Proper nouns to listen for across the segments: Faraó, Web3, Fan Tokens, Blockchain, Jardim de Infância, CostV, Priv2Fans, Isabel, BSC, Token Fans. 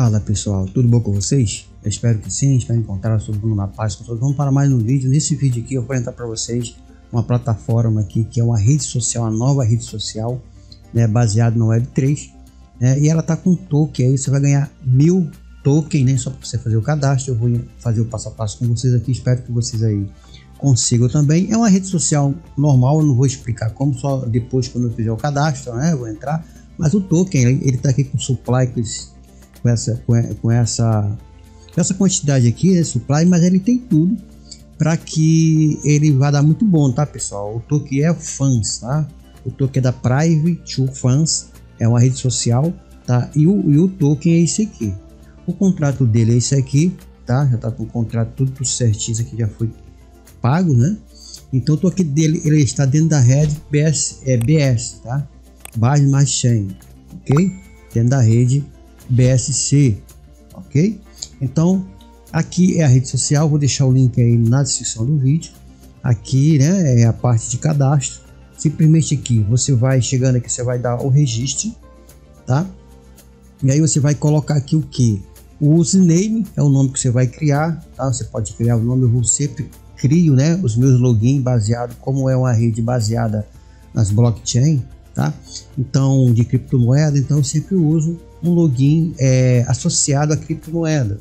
Fala pessoal, tudo bom com vocês? Eu espero que sim, espero encontrar todo mundo na paz. Vamos para mais um vídeo. Nesse vídeo aqui eu vou apresentar para vocês uma plataforma aqui que é uma rede social, uma nova rede social, né, baseada no Web3, né, e ela tá com token. Aí você vai ganhar 1000 tokens, né, só para você fazer o cadastro. Eu vou fazer o passo a passo com vocês aqui, espero que vocês aí consigam também. É uma rede social normal, eu não vou explicar como, só depois quando eu fizer o cadastro, né, eu vou entrar. Mas o token ele tá aqui com supply, com essa quantidade aqui, né, supply, mas ele tem tudo para que ele vá dar muito bom, tá pessoal? O token é Fans, tá? O token é da Priv2Fans, é uma rede social, tá? E o token é esse aqui. O contrato dele é esse aqui, tá? Já tá com o contrato tudo certinho, isso aqui já foi pago, né? Então o token dele ele está dentro da rede BS, tá? Base mais chain, ok? Dentro da rede BSC, ok? Então aqui é a rede social, vou deixar o link aí na descrição do vídeo. Aqui, né, é a parte de cadastro. Simplesmente aqui você vai chegando aqui, você vai dar o registro, tá? E aí você vai colocar aqui o que? O username é o nome que você vai criar, tá? Você pode criar o nome, eu vou sempre crio, né, os meus login baseado, como é uma rede baseada nas blockchain, tá? Então de criptomoeda, então eu sempre uso um login associado à criptomoeda,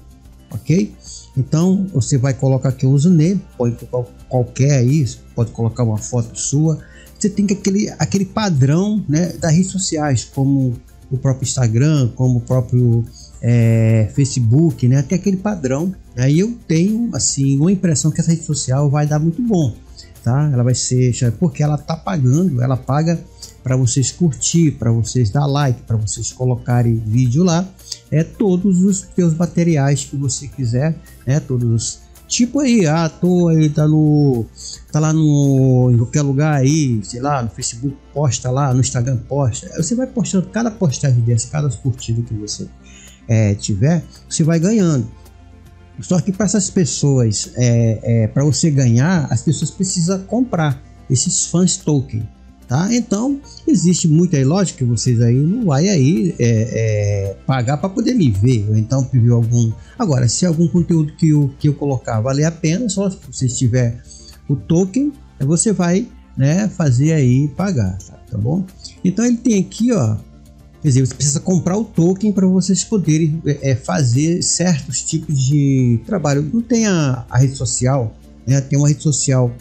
ok? Então você vai colocar aqui o username, pode colocar qualquer aí, pode colocar uma foto sua. Você tem que aquele padrão, né, das redes sociais, como o próprio Instagram, como o próprio Facebook, né? Tem aquele padrão. Aí eu tenho assim uma impressão que essa rede social vai dar muito bom, tá? Ela vai ser, porque ela tá pagando, ela paga para vocês curtir, para vocês dar like, para vocês colocarem vídeo lá, todos os teus materiais que você quiser, né, todos os tipo aí, ah, tô aí, tá lá no em qualquer lugar aí, sei lá, no Facebook posta lá, no Instagram posta, você vai postando cada postagem dessa, cada curtida que você tiver, você vai ganhando. Só que para essas pessoas, para você ganhar, as pessoas precisam comprar esses Fans Tokens, tá? Então existe muita lógica que vocês aí não vai aí pagar para poder me ver, ou então pedir algum. Agora, se algum conteúdo que eu colocar valer a pena, só se você tiver o token, você vai, né, fazer aí pagar, tá bom? Então ele tem aqui, ó, quer dizer, você precisa comprar o token para vocês poderem fazer certos tipos de trabalho. Não tem a rede social, né? Tem uma rede social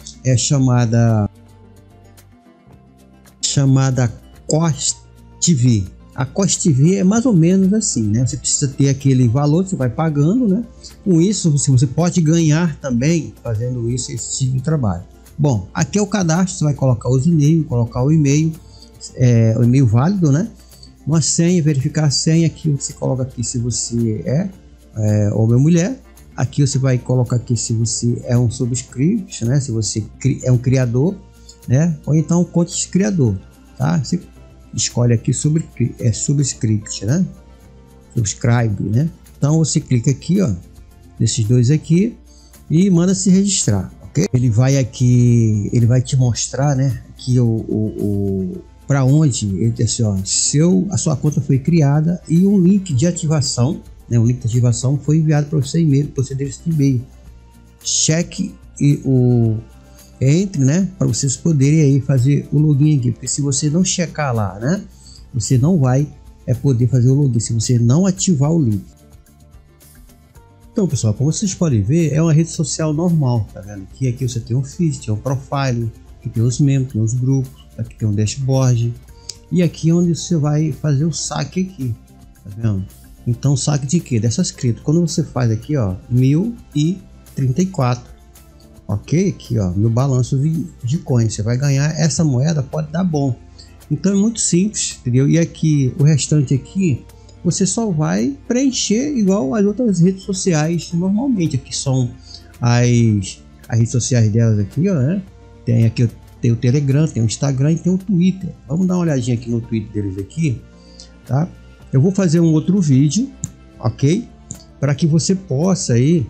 chamada CostV. A CostV é mais ou menos assim, né? Você precisa ter aquele valor, você vai pagando, né? Com isso você pode ganhar também fazendo isso, esse tipo de trabalho. Bom, aqui é o cadastro, você vai colocar os e-mails, colocar o e-mail, o e-mail válido, né? Uma senha, verificar a senha, aqui você coloca aqui se você é homem ou mulher. Aqui você vai colocar aqui se você é um subscript, né? Se você é um criador, né? Ou então conta de criador, tá? Você escolhe aqui sobre subscript, né? Subscribe, né? Então você clica aqui, ó, nesses dois aqui e manda se registrar, ok? Ele vai aqui, ele vai te mostrar, né? Que o para onde ele disse, ó, a sua conta foi criada e um link de ativação, né? Um link de ativação foi enviado para você e-mail, para você desse e-mail. Cheque e o entre, né, para vocês poderem aí fazer o login aqui, porque se você não checar lá, né, você não vai poder fazer o login se você não ativar o link. Então pessoal, como vocês podem ver, é uma rede social normal, tá vendo? Que aqui você tem um feed, tem um profile, que tem os membros, tem os grupos, aqui tem um dashboard e aqui é onde você vai fazer o saque aqui, tá vendo? Então saque de que? Dessas cripto. Quando você faz aqui, ó, 1034, ok, aqui ó, no balanço de coins, você vai ganhar essa moeda, pode dar bom. Então é muito simples, entendeu? E aqui o restante aqui você só vai preencher igual as outras redes sociais normalmente. Aqui são as redes sociais delas aqui, ó, né? Tem aqui, tem o Telegram, tem o Instagram e tem o Twitter. Vamos dar uma olhadinha aqui no Twitter deles aqui, tá? Eu vou fazer um outro vídeo, ok, para que você possa aí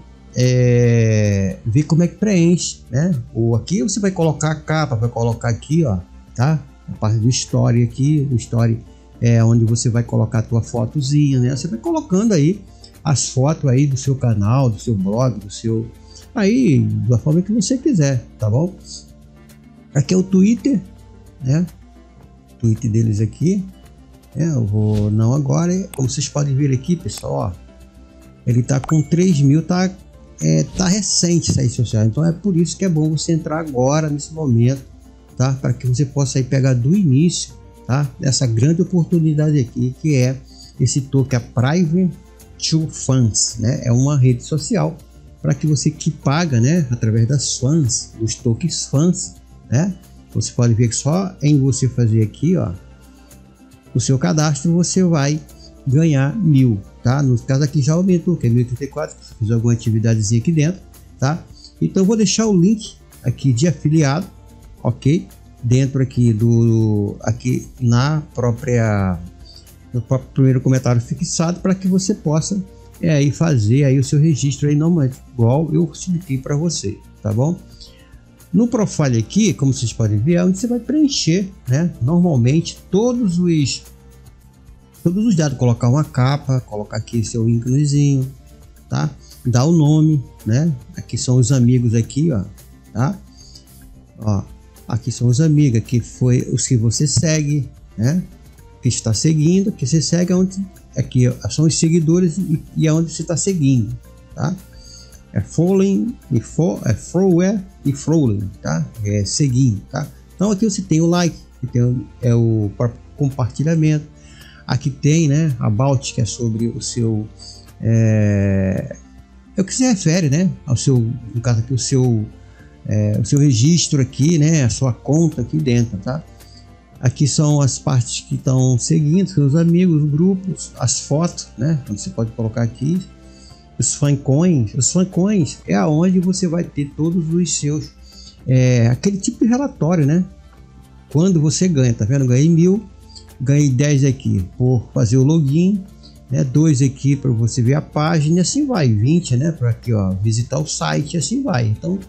ver como é que preenche, né? Ou aqui você vai colocar a capa, vai colocar aqui, ó, tá? A parte do story aqui, o story é onde você vai colocar a tua fotozinha, né? Você vai colocando aí as fotos aí do seu canal, do seu blog, do seu... aí, da forma que você quiser, tá bom? Aqui é o Twitter, né? O Twitter deles aqui. É, eu vou... não agora, como vocês podem ver aqui, pessoal, ó. Ele tá com 3.000, tá recente isso aí, social. Então é por isso que é bom você entrar agora, nesse momento, tá? Para que você possa aí pegar do início, tá? Essa grande oportunidade aqui, que é esse token, a Priv2Fans, né? É uma rede social para que você que paga, né? Através das fans, dos tokens fans, né? Você pode ver que só em você fazer aqui, ó, o seu cadastro, você vai ganhar 1.000, tá? No caso aqui já aumentou, que é 1.034, fiz alguma atividadezinha aqui dentro, tá? Então vou deixar o link aqui de afiliado, ok? Dentro aqui do, aqui na própria, no próprio primeiro comentário fixado, para que você possa aí fazer aí o seu registro aí, não é igual eu expliquei para você, tá bom? No profile aqui, como vocês podem ver, é onde você vai preencher, né? Normalmente todos os dados, colocar uma capa, colocar aqui seu íconezinho, tá? Dar o nome, né? Aqui são os amigos aqui, ó, tá? Ó, aqui são os amigos, aqui foi os que você segue, né? Que está seguindo, que você segue, onde aqui são os seguidores e aonde você está seguindo, tá? É following e follower e following, tá? É seguindo, tá? Então aqui você tem o like, que tem é o compartilhamento. Aqui tem, né, about, que é sobre o seu, é o que se refere, né, ao seu, no caso aqui, o seu registro aqui, né, a sua conta aqui dentro, tá? Aqui são as partes que estão seguindo, seus amigos, grupos, as fotos, né, então você pode colocar aqui, os fancoins é aonde você vai ter todos os seus, aquele tipo de relatório, né, quando você ganha, tá vendo, ganhei 1.000, ganhei 10 aqui por fazer o login, né? 2 aqui para você ver a página, assim vai, 20, né, para aqui, ó, visitar o site, assim vai. Então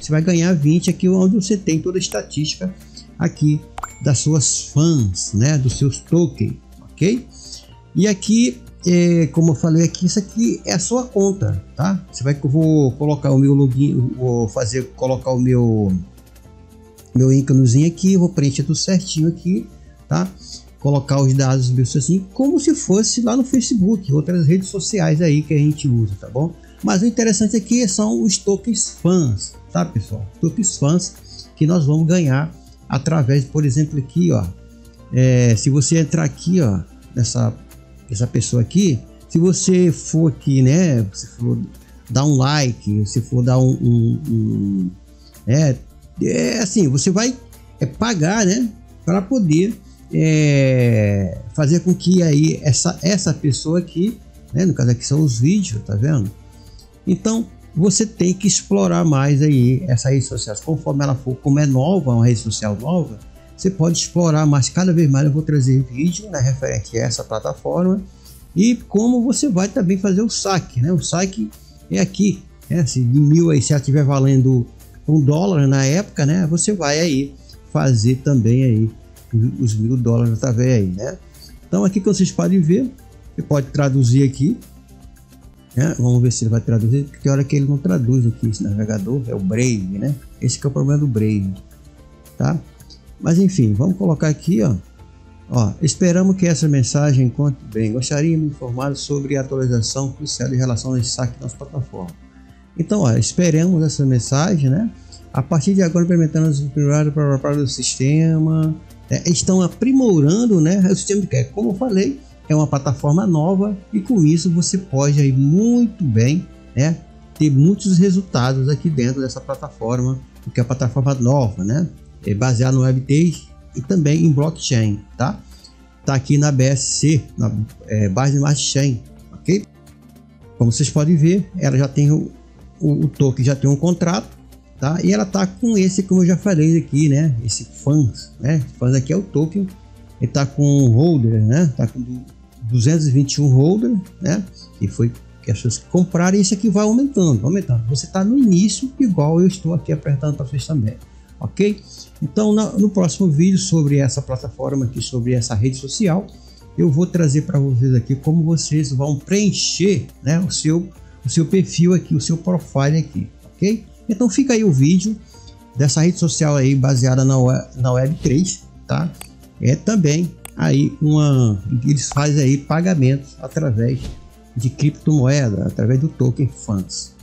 você vai ganhar 20 aqui, onde você tem toda a estatística aqui das suas fãs, né, dos seus tokens, ok? E aqui, como eu falei aqui, isso aqui é a sua conta, tá? Você vai, que eu vou colocar o meu login, vou fazer, colocar o meu íconezinho aqui, vou preencher tudo certinho aqui, tá? Colocar os dados assim, como se fosse lá no Facebook, outras redes sociais aí que a gente usa, tá bom? Mas o interessante aqui são os tokens fãs, tá, pessoal? Tokens fãs que nós vamos ganhar através, por exemplo, aqui, ó, se você entrar aqui, ó, nessa pessoa aqui, se você for aqui, né, se for dar um like, se for dar assim, você vai pagar, né, para poder fazer com que aí essa pessoa aqui, né, no caso aqui são os vídeos, tá vendo? Então você tem que explorar mais aí essa rede social, conforme ela for, como é nova, uma rede social nova, você pode explorar mais, cada vez mais eu vou trazer vídeo, né, referente a essa plataforma, e como você vai também fazer o saque, né? O saque é aqui, né? Se de 1.000 aí, se ela estiver valendo $1 na época, né, você vai aí fazer também aí os $1.000, tá vendo aí, né? Então aqui que vocês podem ver, você pode traduzir aqui, né? Vamos ver se ele vai traduzir, porque tem hora que ele não traduz aqui, esse navegador é o Brave, né? Esse que é o problema do Brave, tá? Mas enfim, vamos colocar aqui, ó, esperamos que essa mensagem conte bem, gostaria de me informar sobre a atualização crucial em relação a esse saque da nossa plataforma. Então, ó, esperamos essa mensagem, né? A partir de agora, implementando os privados para o sistema, estão aprimorando, né, o sistema de crédito. Como eu falei, é uma plataforma nova e com isso você pode aí muito bem, né, ter muitos resultados aqui dentro dessa plataforma, porque é uma plataforma nova, né, é baseada no Web3 e também em blockchain, tá? Tá aqui na BSC, na base de blockchain, ok? Como vocês podem ver, ela já tem o token, já tem um contrato, tá? E ela tá com esse, como eu já falei aqui, né, esse fans, né, fans aqui é o token, ele tá com holder, né, tá com 221 holder, né, e foi que as pessoas compraram, e isso aqui vai aumentando, você tá no início, igual eu estou aqui apertando para vocês também, ok? Então no próximo vídeo sobre essa plataforma aqui, sobre essa rede social, eu vou trazer para vocês aqui como vocês vão preencher, né, o seu perfil aqui, o seu profile aqui, ok? Então fica aí o vídeo dessa rede social aí baseada na Web3, tá? É também aí eles fazem aí pagamentos através de criptomoeda, através do Token Fans.